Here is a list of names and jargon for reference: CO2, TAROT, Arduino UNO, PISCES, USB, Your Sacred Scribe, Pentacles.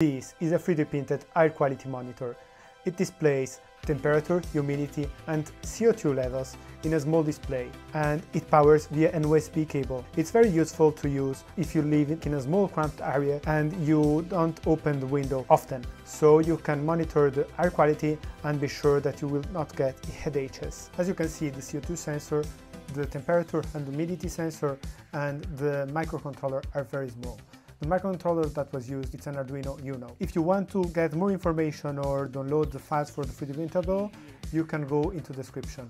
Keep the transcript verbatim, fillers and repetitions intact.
This is a three D printed air quality monitor. It displays temperature, humidity and C O two levels in a small display, and it powers via an U S B cable. It's very useful to use if you live in a small cramped area and you don't open the window often, so you can monitor the air quality and be sure that you will not get headaches. As you can see, the C O two sensor, the temperature and humidity sensor and the microcontroller are very small. The microcontroller that was used, it's an Arduino UNO. If you want to get more information or download the files for the three D printable, you can go into the description.